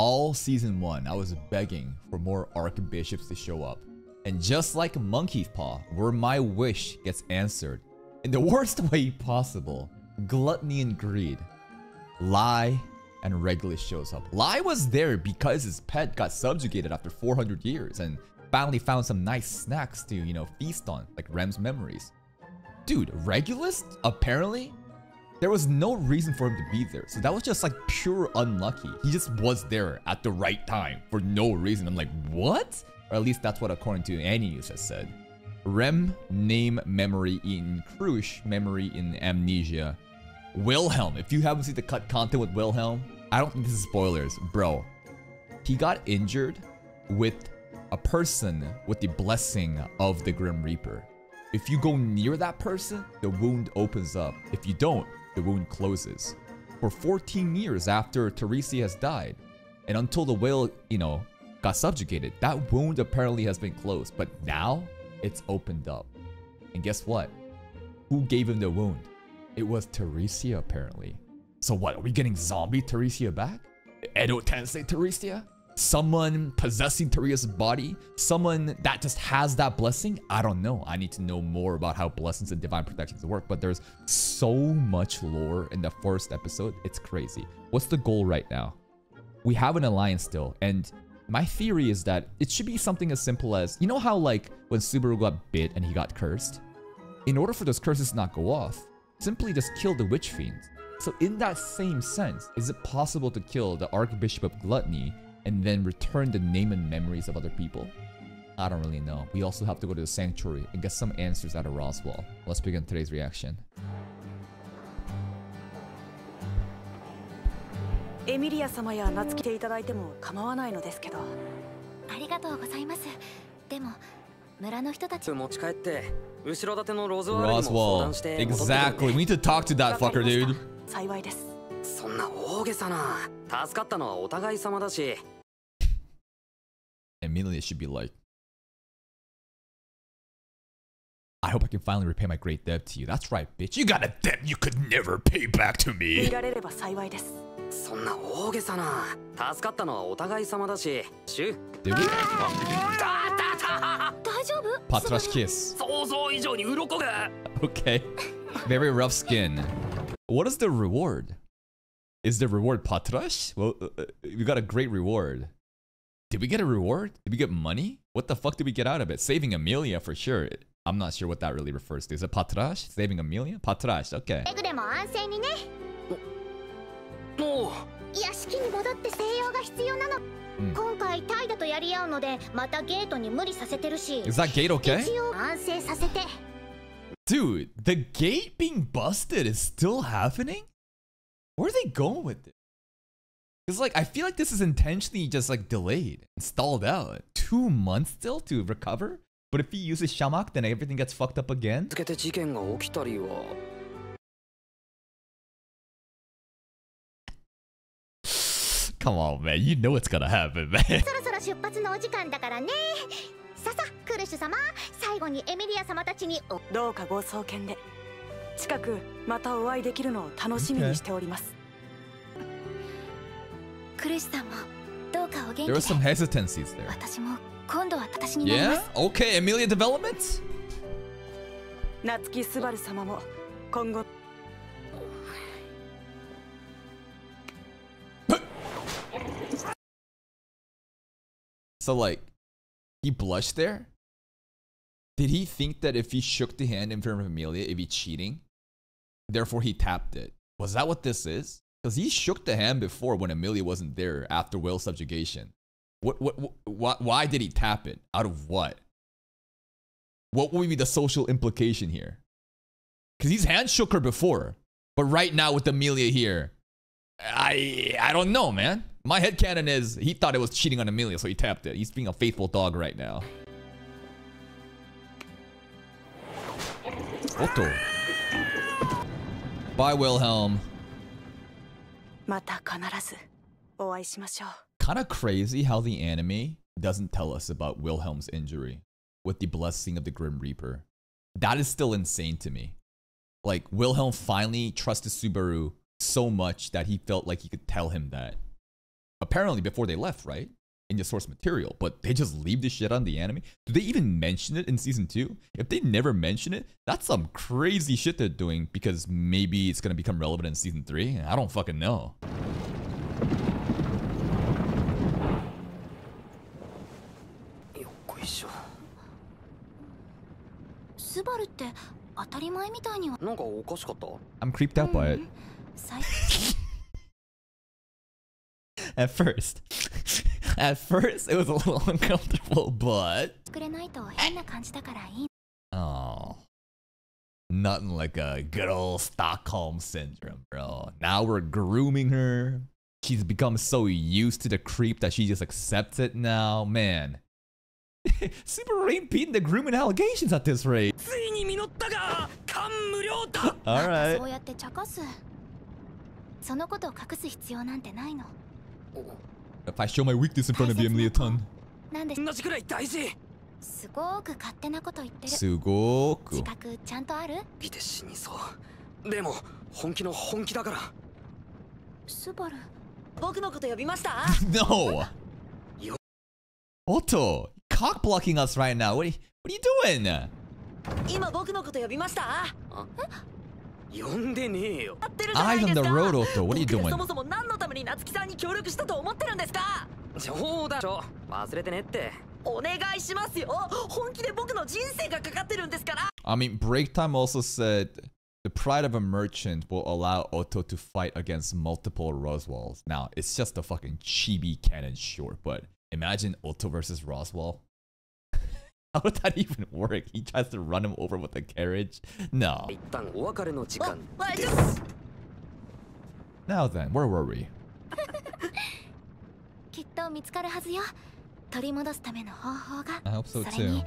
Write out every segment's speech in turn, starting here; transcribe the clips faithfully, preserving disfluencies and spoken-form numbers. All season one, I was begging for more archbishops to show up. And just like Monkey's Paw, where my wish gets answered in the worst way possible, Gluttony and Greed, Lye and Regulus shows up. Lye was there because his pet got subjugated after four hundred years and finally found some nice snacks to, you know, feast on, like Rem's memories. Dude, Regulus? Apparently? There was no reason for him to be there, so that was just like pure unlucky. He just was there at the right time for no reason. I'm like, what? Or at least that's what according to any news has said. Rem, name, memory in Krush, memory in amnesia. Wilhelm, if you haven't seen the cut content with Wilhelm, I don't think this is spoilers, bro. He got injured with a person with the blessing of the Grim Reaper. If you go near that person, the wound opens up. If you don't, the wound closes. For fourteen years after Teresia has died, and until the whale, you know, got subjugated, that wound apparently has been closed. But now, it's opened up. And guess what? Who gave him the wound? It was Teresia, apparently. So what, are we getting zombie Teresia back? Edo Tensei Teresia? Someone possessing Teresia's body? Someone that just has that blessing? I don't know. I need to know more about how blessings and divine protections work. But there's so much lore in the first episode. It's crazy. What's the goal right now? We have an alliance still. And my theory is that it should be something as simple as... You know how like when Subaru got bit and he got cursed? In order for those curses to not go off, simply just kill the witch fiend. So in that same sense, is it possible to kill the Archbishop of Gluttony and then return the name and memories of other people? I don't really know. We also have to go to the sanctuary and get some answers out of Roswaal. Let's begin today's reaction. Emilia-sama ya Natsuki te itadaite mo kamawa nai no desu kedo. Arigatou gozaimasu. Demo, mura no hito tachi mochi kaette ushiro date no Roswaal. Exactly. We need to talk to that fucker, dude. Saiwai desu. Sonna oogesa na. Tasukatta no wa otagai sama da shi. Emilia should be like, I hope I can finally repay my great debt to you. That's right, bitch. You got a debt you could never pay back to me. Patra's kiss. Okay. Very rough skin. What is the reward? Is the reward Patrash? Well, uh, we got a great reward. Did we get a reward? Did we get money? What the fuck did we get out of it? Saving Emilia for sure. I'm not sure what that really refers to. Is it Patrash? Saving Emilia? Patrash, okay. Mm. Is that gate okay? Dude, the gate being busted is still happening? Where are they going with it? It's like, I feel like this is intentionally just like delayed and stalled out. Two months still to recover? But if he uses Shamak, then everything gets fucked up again? Come on, man. You know it's gonna happen, man. Okay. There were some hesitancies there. Yeah? Okay, Emilia development? So like, he blushed there? Did he think that if he shook the hand in front of Emilia, it'd be cheating? Therefore he tapped it. Was that what this is? Because he shook the hand before when Emilia wasn't there after Will's subjugation. What, what, what, why, why did he tap it? Out of what? What would be the social implication here? Because he's hand shook her before. But right now with Emilia here, I, I don't know, man. My headcanon is he thought it was cheating on Emilia, so he tapped it. He's being a faithful dog right now. Otto. Bye, Wilhelm. Kinda crazy how the anime doesn't tell us about Wilhelm's injury with the blessing of the Grim Reaper. That is still insane to me. Like, Wilhelm finally trusted Subaru so much that he felt like he could tell him that. A apparently before they left, right? In the source material, but they just leave this shit on the anime. Did they even mention it in season two? If they never mention it, that's some crazy shit they're doing, because maybe it's gonna become relevant in season three. I don't fucking know. I'm creeped out by it. At first. At first, it was a little uncomfortable, but... Oh. Nothing like a good old Stockholm Syndrome, bro. Now we're grooming her. She's become so used to the creep that she just accepts it now. Man. Subaru ain't beating the grooming allegations at this rate. Alright. If I show my weakness in front of you, Emilia Tan. No! Otto! Cock blocking us right now. What are you, what are you doing? Eyes on the road, Otto. What are you doing? I mean, Break Time also said the pride of a merchant will allow Otto to fight against multiple Roswaals. Now, it's just a fucking chibi canon short, but imagine Otto versus Roswaal. How would that even work? He tries to run him over with a carriage? No. Now then, where were we? I hope so too.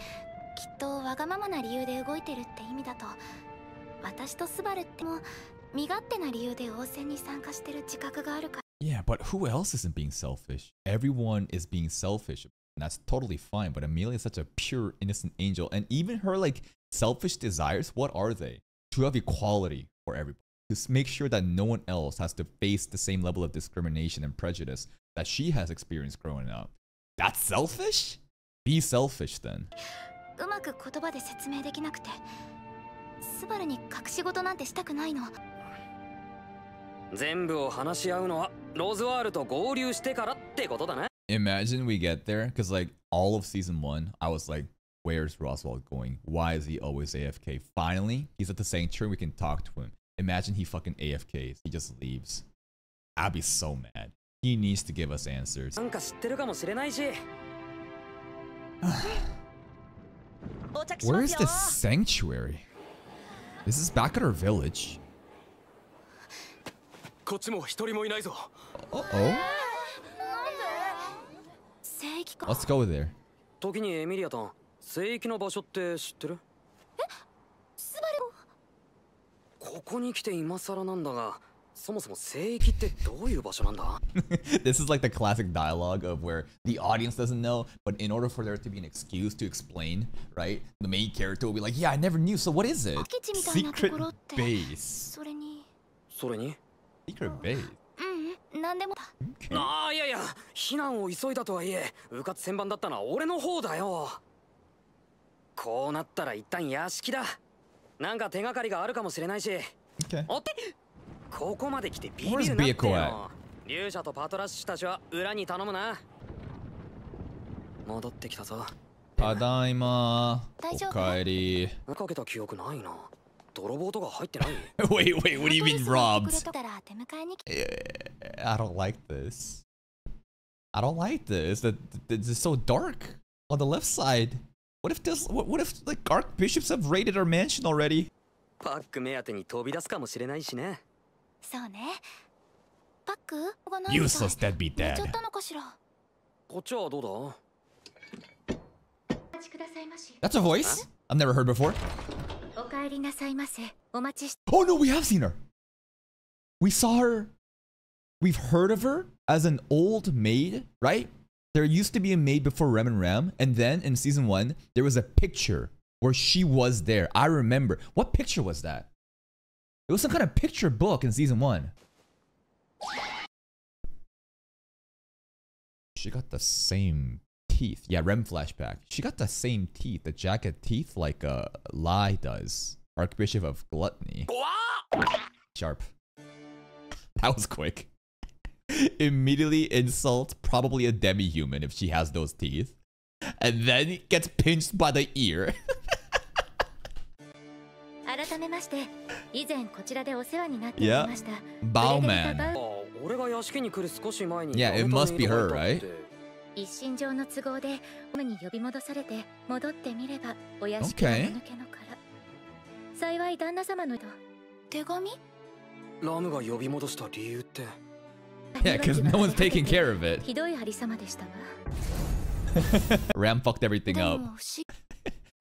Yeah, but who else isn't being selfish? Everyone is being selfish. And that's totally fine, but Emilia is such a pure, innocent angel, and even her like selfish desires, what are they? To have equality for everybody, to make sure that no one else has to face the same level of discrimination and prejudice that she has experienced growing up. That's selfish? Be selfish then. Imagine we get there, because like all of season one, I was like, where's Roswaal going? Why is he always A F K? Finally, he's at the sanctuary. We can talk to him. Imagine he fucking A F Ks. He just leaves. I'd be so mad. He needs to give us answers. Where is the sanctuary? This is back at our village. Uh-oh. Let's go there. This is like the classic dialogue of where the audience doesn't know, but in order for there to be an excuse to explain, right? The main character will be like, yeah, I never knew, so what is it? Secret base. Secret base. Okay. Okay. Where's vehicle at? Tadaima. Okaeri. Wait, wait, what do you mean robbed? Yeah, I don't like this. I don't like this. It's so dark on the left side. What if this? What, what if like archbishops have raided our mansion already? Useless deadbeat dad. That's a voice I've never heard before. Oh no, we have seen her. We saw her. We've heard of her as an old maid, right? There used to be a maid before Rem and Ram. And then in season one, there was a picture where she was there. I remember. What picture was that? It was some kind of picture book in season one. She got the same teeth. Yeah, Rem flashback. She got the same teeth, the jagged teeth, like uh, Lye does. Archbishop of Gluttony. Sharp. That was quick. Immediately insult probably a demi-human if she has those teeth. And then gets pinched by the ear. Yeah. Bowman. Yeah, it must be her, right? Okay. Yeah, because no one's taking care of it. Ram fucked everything up.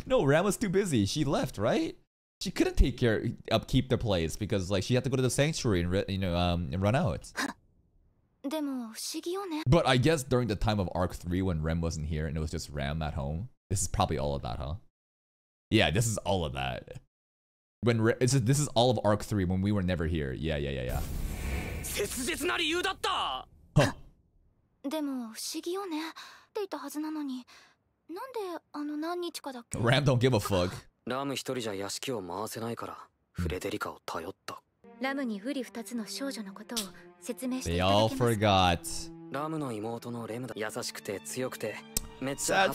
No, Ram was too busy. She left, right? She couldn't take care, upkeep the place because like she had to go to the sanctuary and you know um and run out. But I guess during the time of Arc three when Rem wasn't here and it was just Ram at home, this is probably all of that, huh? Yeah, this is all of that. When Re it's, this is all of Arc three when we were never here. Yeah, yeah, yeah, yeah. Huh. Ram don't give a fuck. They all forgot. Sad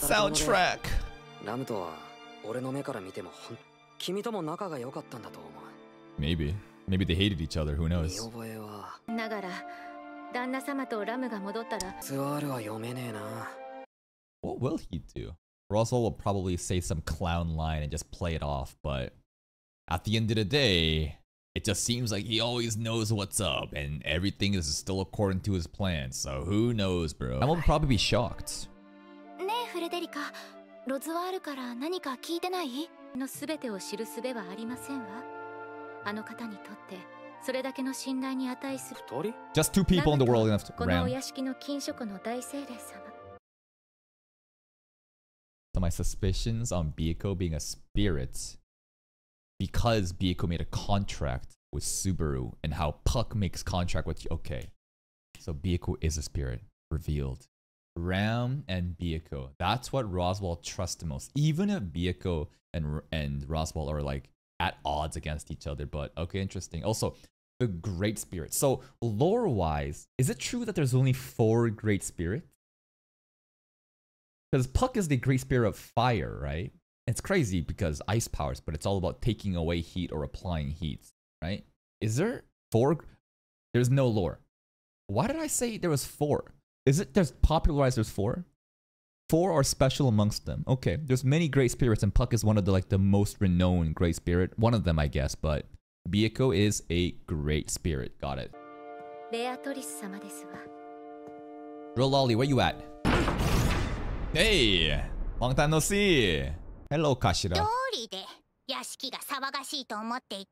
soundtrack. Maybe. Maybe they hated each other, who knows? What will he do? Roswaal will probably say some clown line and just play it off, but at the end of the day, it just seems like he always knows what's up and everything is still according to his plan, so who knows, bro? I will probably be shocked. Just two people in the world enough to Ram. So my suspicions on Bieko being a spirit, because Bieko made a contract with Subaru and how Puck makes contract with you. Okay, so Bieko is a spirit revealed. Ram and Bieko, that's what Roswaal trusts the most. Even if Bieko and and Roswaal are like at odds against each other, but okay, interesting. Also, the Great Spirit. So lore wise, is it true that there's only four Great Spirits? Because Puck is the Great Spirit of Fire, right? It's crazy because ice powers, but it's all about taking away heat or applying heat, right? Is there four? There's no lore. Why did I say there was four? Is it there's popularized there's four? Four are special amongst them. Okay, there's many Great Spirits and Puck is one of the like the most renowned Great Spirit. One of them, I guess, but Bieko is a Great Spirit. Got it. Real Lolly, where you at? Hey! Long time no see! Hello, Kashira.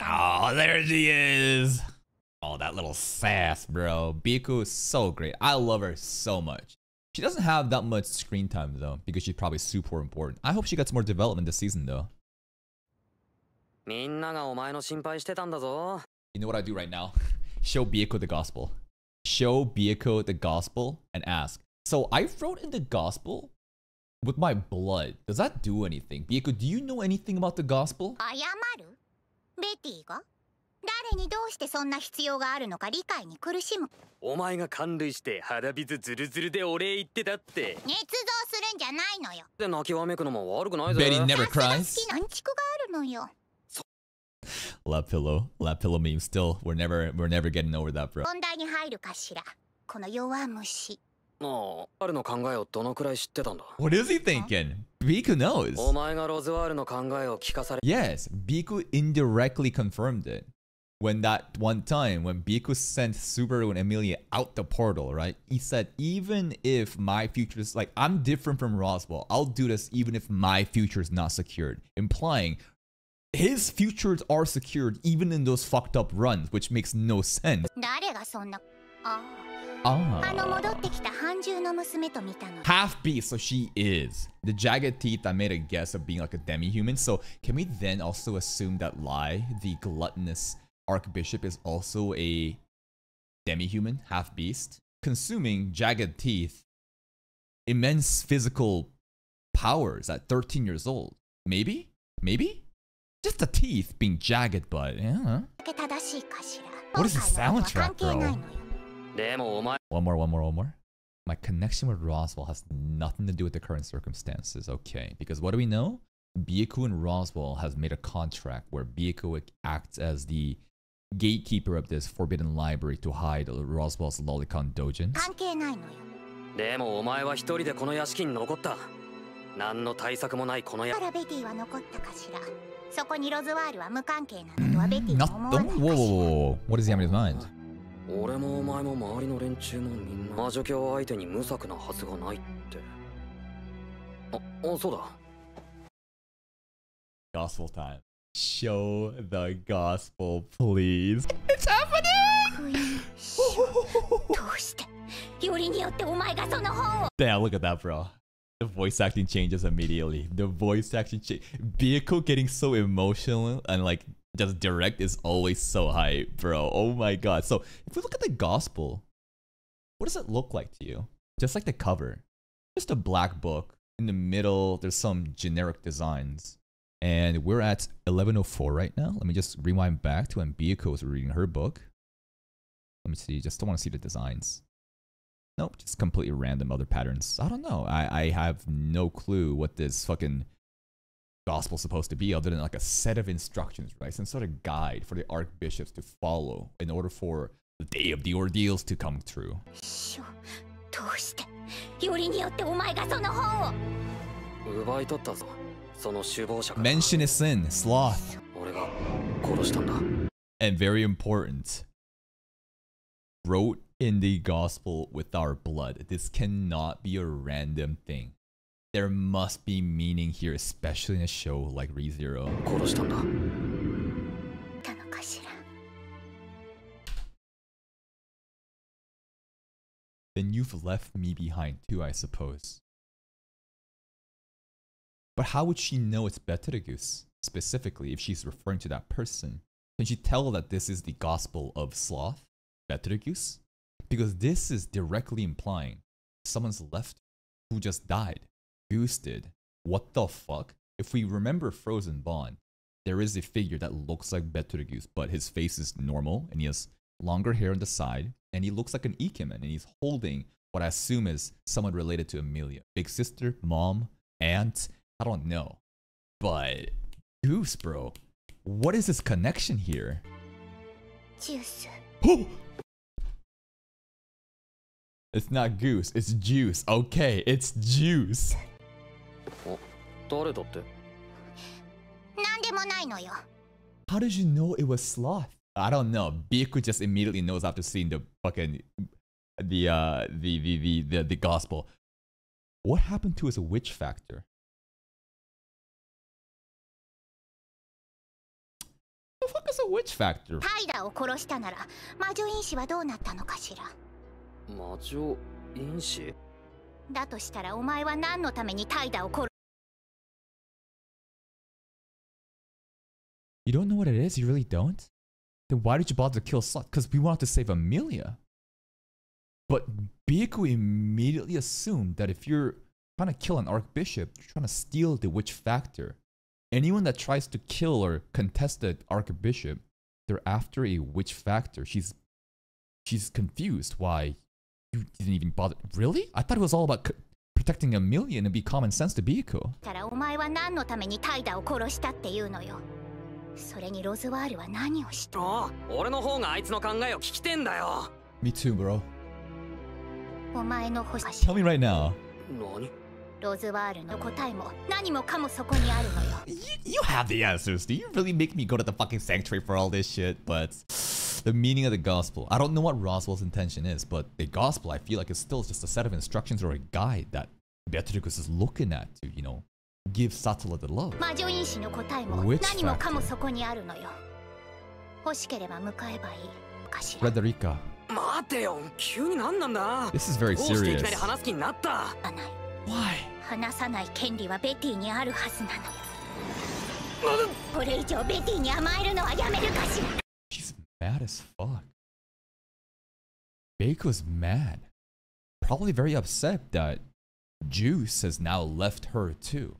Oh, there she is! Oh, that little sass, bro. Bieko is so great. I love her so much. She doesn't have that much screen time, though, because she's probably super important. I hope she gets more development this season, though. You know what I do right now? Show Bieko the gospel. Show Bieko the gospel and ask. So I wrote in the gospel with my blood. Does that do anything? Bieko, do you know anything about the gospel? Betty never cries. Lap pillow. Lap pillow meme still. We're never we're never getting over that, bro. What is he thinking? Bieko knows. Yes, Bieko indirectly confirmed it. When that one time, when Bieko sent Subaru and Emilia out the portal, right? He said, even if my future is like, I'm different from Roswaal. I'll do this even if my future is not secured. Implying his futures are secured even in those fucked up runs, which makes no sense. Ah. Half beast, so she is. The jagged teeth, I made a guess of being like a demi-human. So can we then also assume that Lye, the gluttonous archbishop, is also a demi-human, half beast? Consuming jagged teeth immense physical powers at thirteen years old. Maybe? Maybe? Just the teeth being jagged, but yeah. What is the soundtrack, bro? One more, one more, one more. My connection with Roswaal has nothing to do with the current circumstances. Okay, because what do we know? Byaku and Roswaal has made a contract where Byaku acts as the gatekeeper of this forbidden library to hide Roswell's lolicon doujins. Not don't? Whoa, whoa, whoa. What does he have in his mind? Gospel time. Show the gospel, please. It's happening! Damn, look at that, bro. The voice acting changes immediately. The voice acting change. Byaku getting so emotional and like just direct is always so hype, bro. Oh my god. So if we look at the gospel, what does it look like to you? Just like the cover. Just a black book. In the middle, there's some generic designs. And we're at eleven oh four right now. Let me just rewind back to when Byaku was reading her book. Let me see. Just don't want to see the designs. Nope. Just completely random other patterns. I don't know. I, I have no clue what this fucking gospel is supposed to be other than like a set of instructions, right? Some sort of guide for the archbishops to follow in order for the day of the ordeals to come true. Mention is sin, sloth. And very important, wrote in the gospel with our blood. This cannot be a random thing. There must be meaning here, especially in a show like Re:Zero. Then you've left me behind too, I suppose. But how would she know it's Betelgeuse, specifically, if she's referring to that person? Can she tell that this is the gospel of sloth, Betelgeuse? Because this is directly implying someone's left who just died, ghosted. What the fuck? If we remember Frozen Bond, there is a figure that looks like Betelgeuse, but his face is normal, and he has longer hair on the side, and he looks like an Ikemen, and he's holding what I assume is someone related to Emilia. Big sister, mom, aunt, I don't know, but Goose, bro, what is this connection here? Juice. Oh! It's not Goose, it's Juice. Okay, it's Juice. How did you know it was Sloth? I don't know. Byaku just immediately knows after seeing the fucking the uh the the the the, the gospel. What happened to his witch factor? The fuck is a witch factor? You don't know what it is? You really don't? Then why did you bother to kill Sloth? Because we wanted to save Emilia. But Byaku immediately assumed that if you're trying to kill an archbishop, you're trying to steal the witch factor. Anyone that tries to kill or contest the archbishop, they're after a witch factor. She's she's confused why you didn't even bother. Really? I thought it was all about c protecting Emilia and it'd be common sense to Byaku. Me too, bro. Tell me right now. You, you have the answers. Do you really make me go to the fucking sanctuary for all this shit? But the meaning of the gospel. I don't know what Roswell's intention is, but the gospel, I feel like it's still just a set of instructions or a guide that Beatrice is looking at to, you know, give Satella the love. Which factor? Frederica. This is very serious. Why? She's mad as fuck. Byaku's mad. Probably very upset that Juice has now left her too.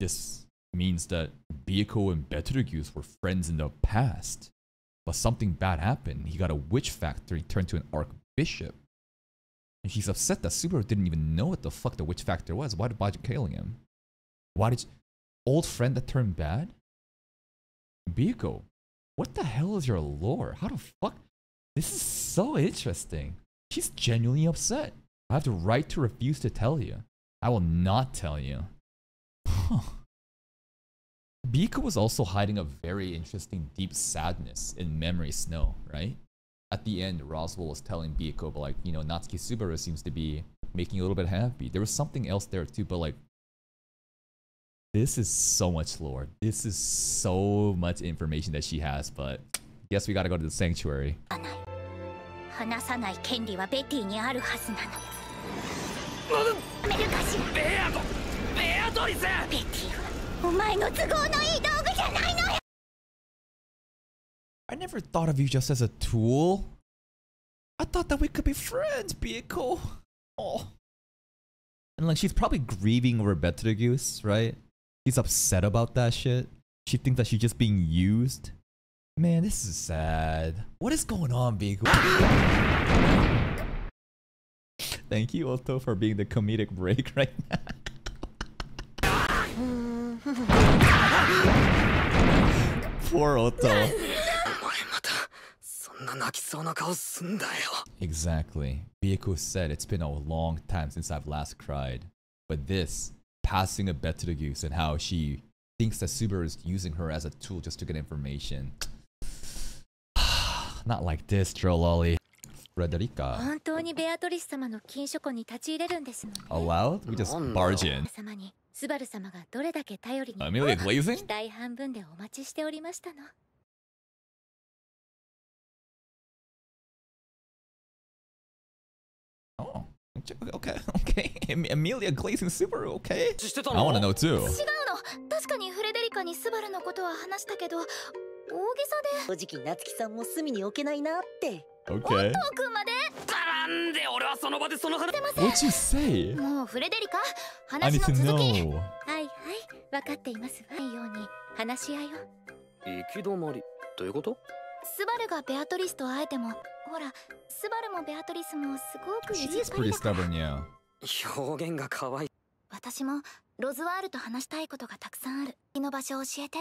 This means that Beako and Betelgeuse were friends in the past, but something bad happened. He got a witch factory turned to an archbishop. And he's upset that Subaru didn't even know what the fuck the witch factory was. Why did Bajo killing him? Why did you... Old friend that turned bad? Beako, what the hell is your lore? How the fuck? This is so interesting. She's genuinely upset. I have the right to refuse to tell you. I will not tell you. Huh. Beako was also hiding a very interesting deep sadness in Memory Snow, right? At the end, Roswaal was telling Beako, but like, you know, Natsuki Subaru seems to be making you a little bit happy. There was something else there too, but like, this is so much lore. This is so much information that she has, but guess we gotta go to the sanctuary. I never thought of you just as a tool. I thought that we could be friends, Beako. Oh. And like, she's probably grieving over Betelgeuse, right? She's upset about that shit. She thinks that she's just being used. Man, this is sad. What is going on, Beako? Thank you, Otto, for being the comedic break right now. Poor Otto. Exactly. Beako said, it's been a long time since I've last cried. But this, passing of Betelgeuse and how she thinks that Subaru is using her as a tool just to get information. Not like this, Trollolly. Frederica. Allowed? We just barge in. Emilia glazing? Oh, okay, okay. Emilia glazing Subaru, okay? I want to know too. Okay. What'd you say? I need to know. She's pretty stubborn, yeah.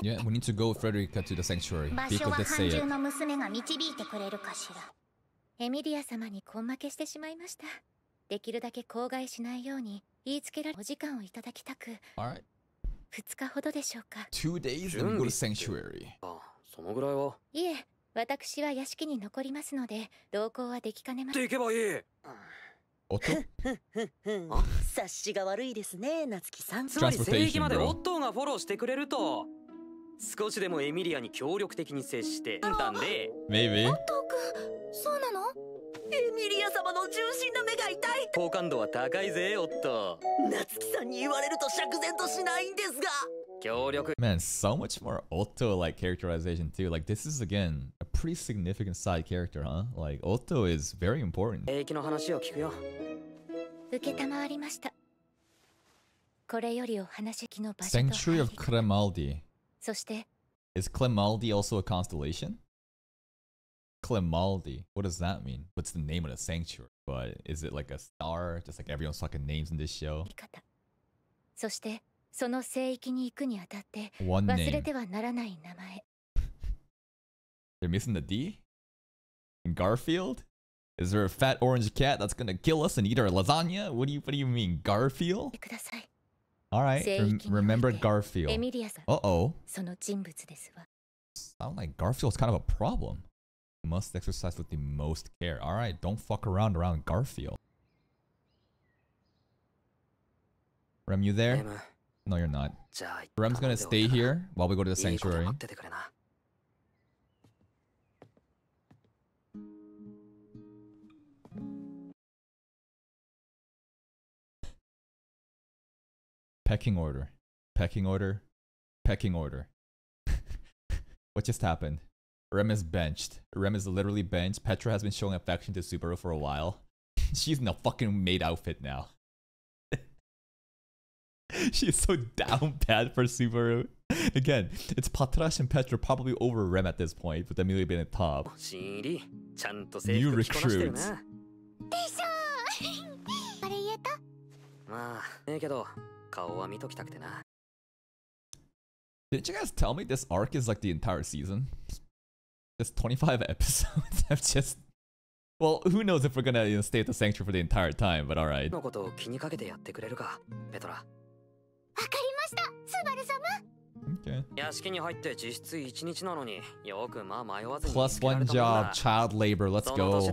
Yeah, we need to go with Frederica to the sanctuary. Beako did say it. Alright. Two days and we go to sanctuary. Otto? Transportation, bro. Maybe. Man, so much more Otto like characterization too. Like, this is again a pretty significant side character, huh? Like, Otto is very important. Sanctuary of Clemaldi. Is Clemaldi also a constellation? Clemaldi, what does that mean? What's the name of the sanctuary? But is it like a star? Just like everyone's fucking names in this show. One name. They're missing the D? In Garfield? Is there a fat orange cat that's gonna kill us and eat our lasagna? What do you, what do you mean, Garfield? Alright, rem remember Garfield. Uh-oh. Sound like Garfield's kind of a problem. Must exercise with the most care. Alright, don't fuck around around Garfield. Rem, you there? No, you're not. Rem's gonna stay here while we go to the sanctuary. Pecking order. Pecking order. Pecking order. What just happened? Rem is benched. Rem is literally benched. Petra has been showing affection to Subaru for a while. She's in a fucking maid outfit now. She's so down bad for Subaru. Again, it's Patrash and Petra probably over Rem at this point, with Emilia being at top. New recruits. Didn't you guys tell me this arc is like the entire season? It's twenty-five episodes. I've just... Well, who knows if we're gonna, you know, stay at the sanctuary for the entire time, but alright. Okay. Plus one job, child labor, let's go.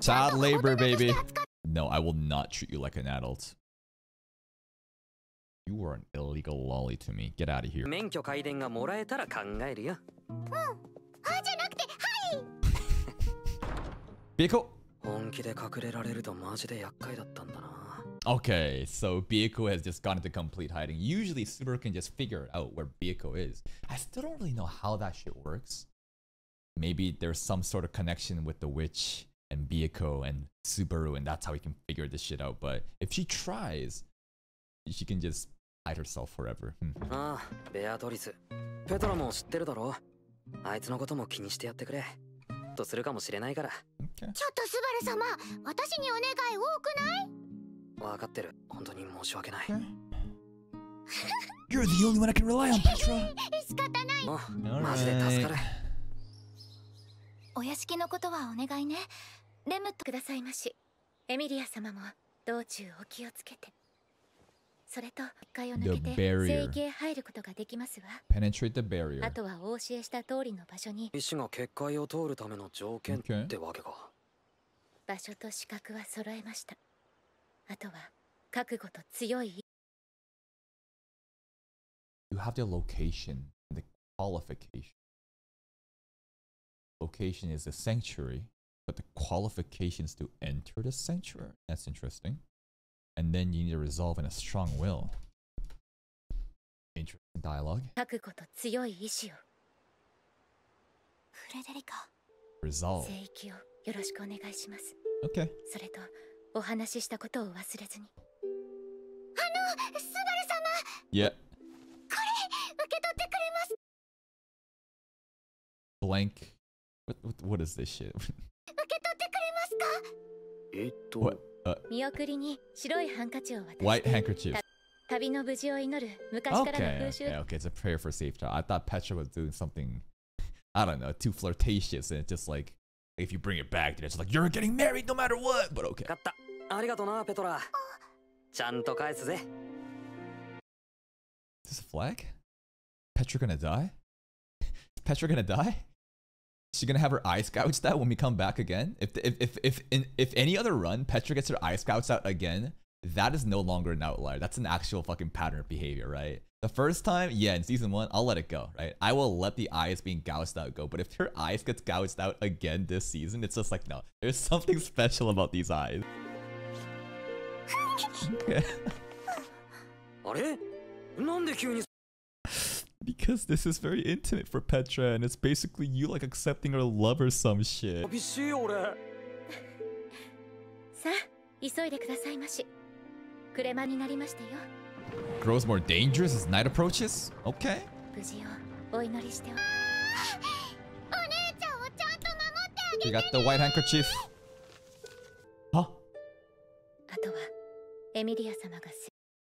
Child labor, baby. No, I will not treat you like an adult. You are an illegal lolly to me. Get out of here. Bieko. Okay, so Bieko has just gone into complete hiding. Usually Subaru can just figure out where Bieko is. I still don't really know how that shit works. Maybe there's some sort of connection with the witch and Bieko and Subaru, and that's how he can figure this shit out. But if she tries, she can just hide herself forever. Hmm. Ah, Beatrice. Petra mo shitteru daro. Aitsu no koto mo kini shite yatte kure. To suru kamoshirenai kara. Chotto Subaru-sama, watashi ni onegai ooku nai? Wakatteru. Hontou ni moshiwake nai. You're the only one I can rely on, Petra. Shikata nai. Oh, maji de tasukara. Oyashiki no koto wa onegai ne. Rem to kudasaimashi. Emilia-sama mo douchū o ki o tsukete. The barrier. Penetrate the barrier. Okay. You have the location, the qualification. Location is the sanctuary, but the qualifications to enter the sanctuary. That's interesting. And then you need to resolve in a strong will. Interesting dialogue. Frederica. Resolve. Okay. Yeah. Blank. What, what, what is this shit? What? Uh, white handkerchief. Okay, okay, okay, it's a prayer for safety. I thought Petra was doing something, I don't know, too flirtatious, and it's just like, if you bring it back, then it's like, you're getting married no matter what, but okay. Is this a flag? Petra gonna die? Is Petra gonna die? Is she gonna have her eye gouged out when we come back again? If if if if in, if any other run Petra gets her eye gouged out again, that is no longer an outlier. That's an actual fucking pattern of behavior, right? The first time, yeah, in season one, I'll let it go, right? I will let the eyes being gouged out go. But if her eyes gets gouged out again this season, it's just like no, there's something special about these eyes. Because this is very intimate for Petra, and it's basically you like accepting her love or some shit. Grows more dangerous as night approaches? Okay. You got the white handkerchief. Huh?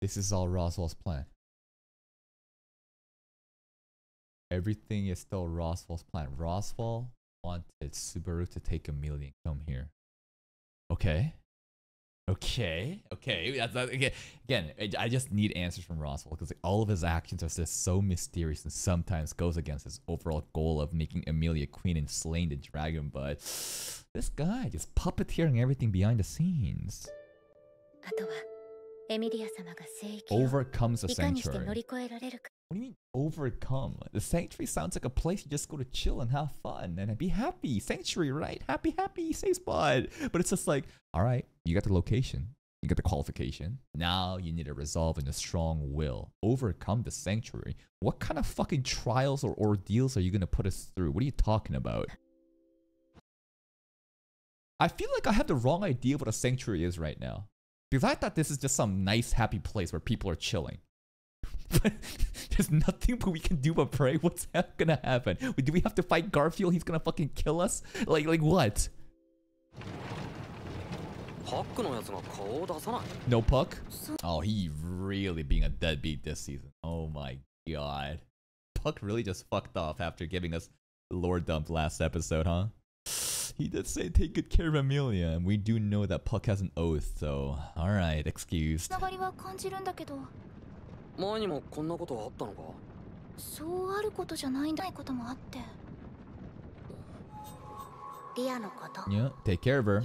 This is all Roswell's plan. Everything is still Roswell's plan. Roswaal wanted Subaru to take Emilia and come here. Okay. Okay. Okay. That's not, okay. Again, I just need answers from Roswaal because like, all of his actions are just so mysterious and sometimes goes against his overall goal of making Emilia queen and slaying the dragon. But this guy just puppeteering everything behind the scenes. Overcomes the sanctuary. What do you mean overcome? The sanctuary sounds like a place you just go to chill and have fun and be happy. Sanctuary, right? Happy, happy, safe spot. But it's just like, all right, you got the location. You got the qualification. Now you need to resolve in a strong will. Overcome the sanctuary. What kind of fucking trials or ordeals are you going to put us through? What are you talking about? I feel like I have the wrong idea of what a sanctuary is right now. Because I thought this is just some nice, happy place where people are chilling. But there's nothing we can do but pray. What's gonna happen? Do we have to fight Garfield? He's gonna fucking kill us? Like, like what? No Puck? Oh, he really being a deadbeat this season. Oh my god. Puck really just fucked off after giving us lore dump last episode, huh? He did say take good care of Emilia, and we do know that Puck has an oath, so... Alright, excused. Yeah, take care of her.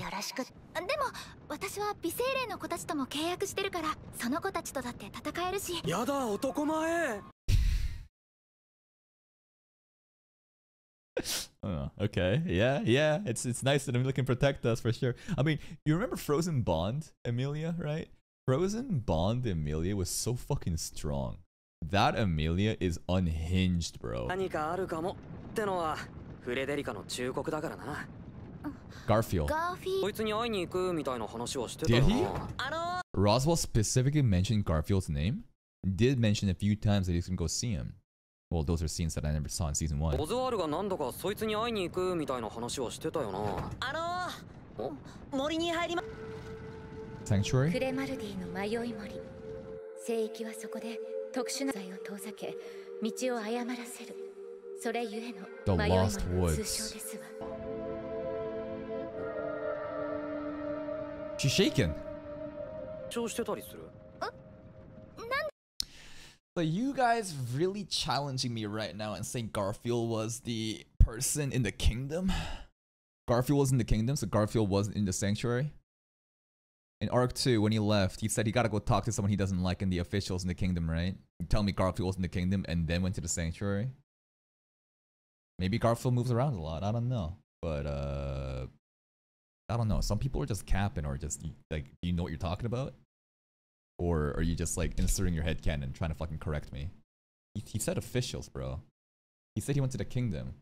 Oh, okay, yeah, yeah, it's it's nice that Emilia can protect us for sure. I mean, you remember Frozen Bond, Emilia, right? Frozen Bond Emilia was so fucking strong. That Emilia is unhinged, bro. Garfield. Did he? Roswaal specifically mentioned Garfield's name? Did mention a few times that he's gonna go see him. Well, those are scenes that I never saw in season one. Sanctuary? The Lost Woods. She's shaken. So you guys really challenging me right now and saying Garfield was the person in the kingdom? Garfield was in the kingdom, so Garfield wasn't in the sanctuary? In Arc two, when he left, he said he gotta go talk to someone he doesn't like and the officials in the kingdom, right? You tell me Garfield was in the kingdom and then went to the sanctuary? Maybe Garfield moves around a lot, I don't know. But, uh... I don't know, some people are just capping or just, like, do you know what you're talking about? Or are you just like inserting your headcanon trying to fucking correct me? He, he said officials, bro. He said he went to the kingdom.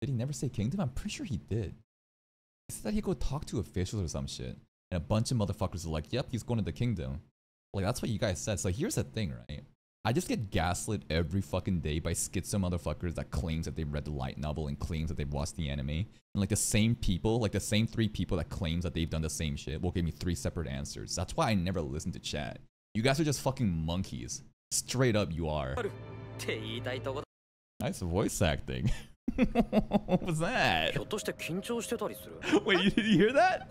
Did he never say kingdom? I'm pretty sure he did. He said that he'd go talk to officials or some shit. And a bunch of motherfuckers are like, yep, he's going to the kingdom. Like, that's what you guys said. So here's the thing, right? I just get gaslit every fucking day by schizo motherfuckers that claims that they've read the light novel and claims that they've watched the anime. And like the same people, like the same three people that claims that they've done the same shit will give me three separate answers. That's why I never listen to chat. You guys are just fucking monkeys. Straight up you are. Nice voice acting. What was that? Wait, you, did you hear that?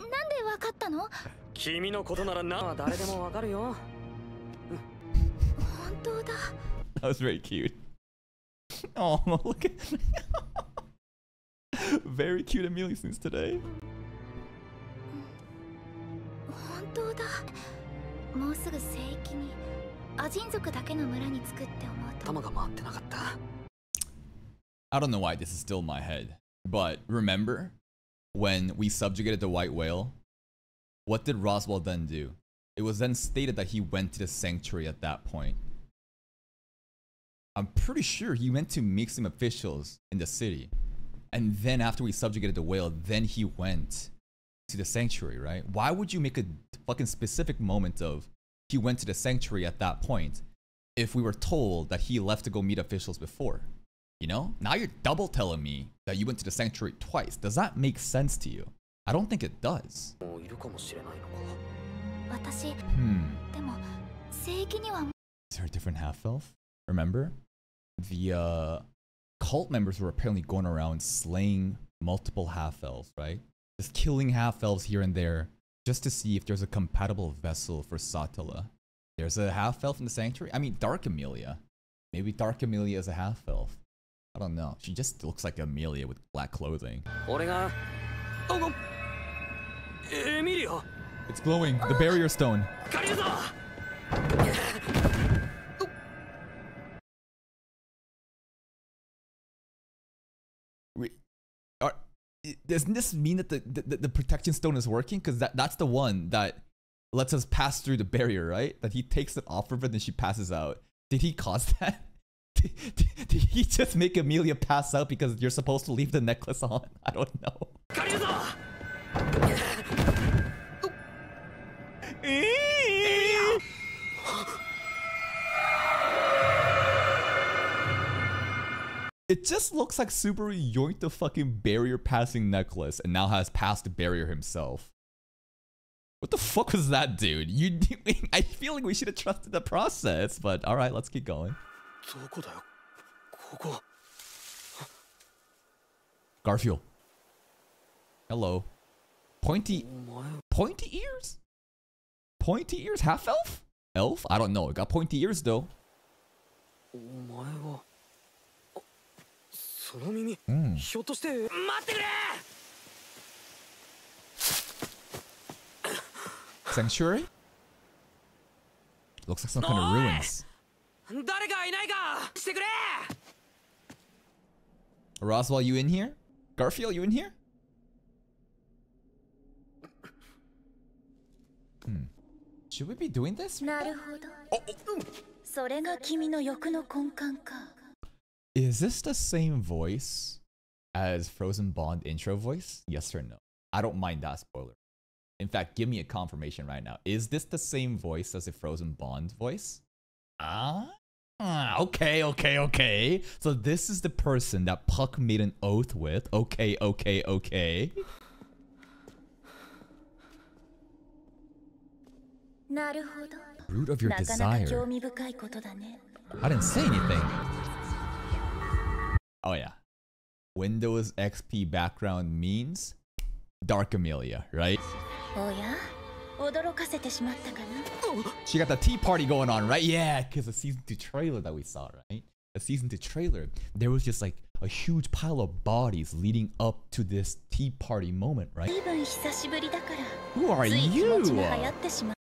That was very cute. Oh, look at very cute Emilia since today. I don't know why this is still in my head, but remember when we subjugated the white whale? What did Roswaal then do? It was then stated that he went to the sanctuary at that point. I'm pretty sure he went to meet some officials in the city. And then after we subjugated the whale, then he went to the sanctuary, right? Why would you make a fucking specific moment of he went to the sanctuary at that point if we were told that he left to go meet officials before? You know? Now you're double telling me that you went to the sanctuary twice. Does that make sense to you? I don't think it does. Hmm. Is there a different half-elf? Remember? The uh, cult members were apparently going around slaying multiple half-elves, right? Just killing half-elves here and there, just to see if there's a compatible vessel for Satella. There's a half-elf in the sanctuary? I mean, Dark Emilia. Maybe Dark Emilia is a half-elf. I don't know. She just looks like Emilia with black clothing. Emilia! It's glowing. The barrier stone. Doesn't this mean that the, the, the protection stone is working? Because that, that's the one that lets us pass through the barrier, right? That he takes it off of her and then she passes out. Did he cause that? Did, did he just make Emilia pass out because you're supposed to leave the necklace on? I don't know. It just looks like Subaru yoinked the fucking barrier passing necklace and now has passed the barrier himself. What the fuck was that, dude? You, I feel like we should have trusted the process, but alright, let's keep going. Garfield. Hello. Pointy... Pointy ears? Pointy ears? Half-elf? Elf? I don't know. It got pointy ears, though. Mm. Sanctuary? Looks like some kind of ruins. Roswaal, you in here? Garfield, you in here? Hmm. Should we be doing this? Oh, oh. Is this the same voice as Frozen Bond intro voice? Yes or no? I don't mind that spoiler. In fact, give me a confirmation right now. Is this the same voice as a Frozen Bond voice? Ah, okay, okay, okay. So this is the person that Puck made an oath with. Okay, okay, okay. Root of your desire. I didn't say anything. Oh yeah. Windows X P background means Dark Emilia, right? She got the tea party going on, right? Yeah, because the season two trailer that we saw, right? The season two trailer, there was just like a huge pile of bodies leading up to this tea party moment, right? Who are you?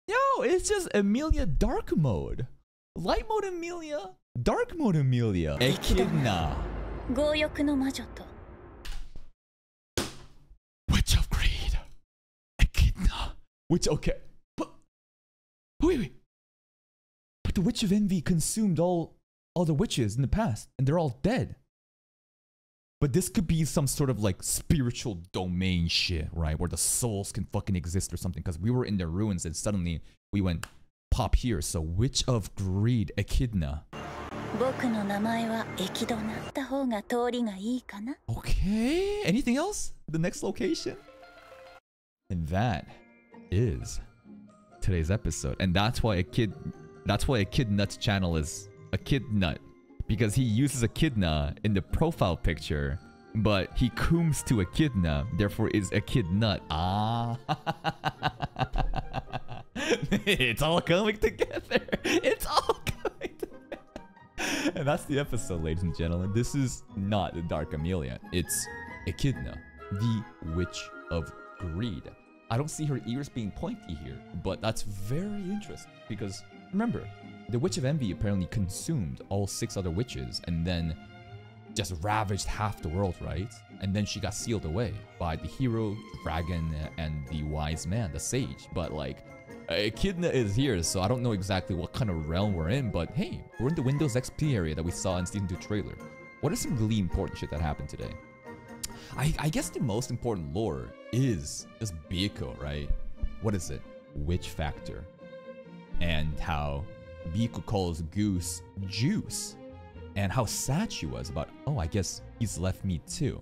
Yo, it's just Emilia dark mode. Light mode Emilia, dark mode Emilia. Echidna. Witch of Greed. Echidna. Witch, okay. But, wait, wait. But the Witch of Envy consumed all, all the witches in the past, and they're all dead. But this could be some sort of like spiritual domain shit, right? Where the souls can fucking exist or something. Because we were in the ruins and suddenly we went pop here. So Witch of Greed, Echidna. Okay, anything else? The next location? And that is today's episode. And that's why a kid that's why Echidnut's channel is Echidnut. Because he uses Echidna in the profile picture, but he cooms to Echidna, therefore is Echidnut. Ah. It's all coming together. It's all coming together. And that's the episode, ladies and gentlemen. This is not the Dark Emilia. It's Echidna, the Witch of Greed. I don't see her ears being pointy here, but that's very interesting because remember, the Witch of Envy apparently consumed all six other witches and then just ravaged half the world, right? And then she got sealed away by the hero, dragon, and the wise man, the sage. But like, Echidna is here, so I don't know exactly what kind of realm we're in, but hey, we're in the Windows X P area that we saw in Season two trailer. What is some really important shit that happened today? I, I guess the most important lore is this Biko, right? What is it? Witch Factor. And how Biko calls Goose Juice. And how sad she was about, oh, I guess he's left me too.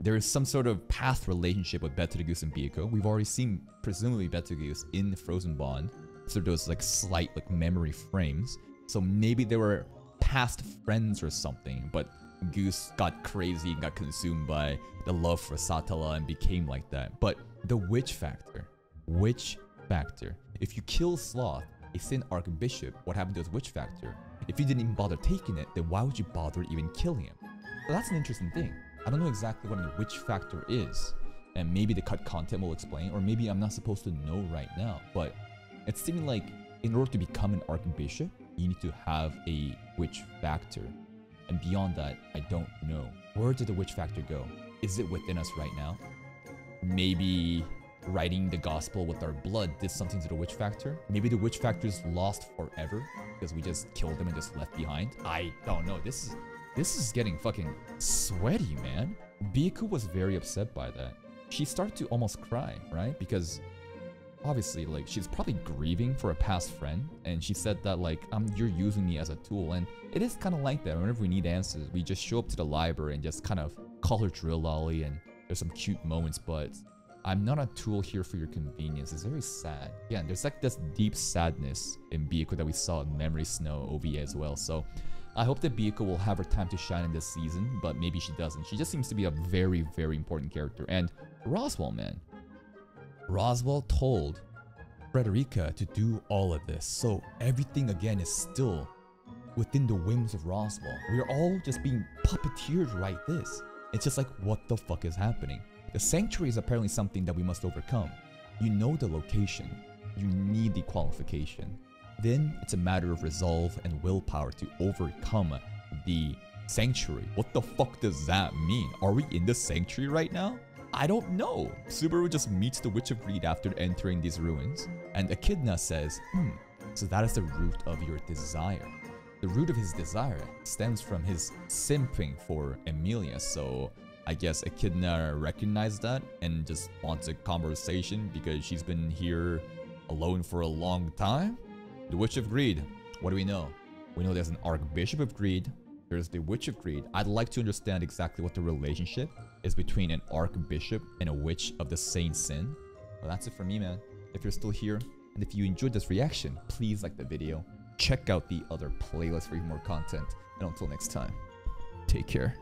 There is some sort of past relationship with Betelgeuse and Biko. We've already seen, presumably, Betelgeuse in Frozen Bond. So those like slight like memory frames. So maybe they were past friends or something, but Goose got crazy and got consumed by the love for Satella and became like that. But the witch factor. Witch factor. If you kill Sloth, a Sin Archbishop, what happened to his witch factor? If you didn't even bother taking it, then why would you bother even killing him? So that's an interesting thing. I don't know exactly what the witch factor is, and maybe the cut content will explain, or maybe I'm not supposed to know right now, but it's seeming like in order to become an archbishop, you need to have a witch factor, and beyond that, I don't know. Where did the witch factor go? Is it within us right now? Maybe writing the gospel with our blood did something to the witch factor. Maybe the witch factor is lost forever because we just killed them and just left behind. I don't know. This is this is getting fucking sweaty, man. Biku was very upset by that. She started to almost cry, right? Because obviously, like, she's probably grieving for a past friend, and she said that, like, um, you're using me as a tool, and it is kind of like that. Whenever we need answers, we just show up to the library and just kind of call her Drill Lolly, and there's some cute moments, but I'm not a tool here for your convenience. It's very sad. Yeah, there's, like, this deep sadness in Biku that we saw in Memory Snow O V A as well, so I hope that Biku will have her time to shine in this season, but maybe she doesn't. She just seems to be a very, very important character, and Roswaal, man. Roswaal told Frederica to do all of this, so everything again is still within the whims of Roswaal. We're all just being puppeteered right this. It's just like, what the fuck is happening? The sanctuary is apparently something that we must overcome. You know the location. You need the qualification. Then it's a matter of resolve and willpower to overcome the sanctuary. What the fuck does that mean? Are we in the sanctuary right now? I don't know. Subaru just meets the Witch of Greed after entering these ruins, and Echidna says, hmm, so that is the root of your desire. The root of his desire stems from his simping for Emilia, so I guess Echidna recognized that and just wants a conversation because she's been here alone for a long time. The Witch of Greed, what do we know? We know there's an Archbishop of Greed. There's the Witch of Greed. I'd like to understand exactly what the relationship is between an Archbishop and a Witch of the Same Sin. Well, that's it for me, man. If you're still here, and if you enjoyed this reaction, please like the video. Check out the other playlist for even more content. And until next time, take care.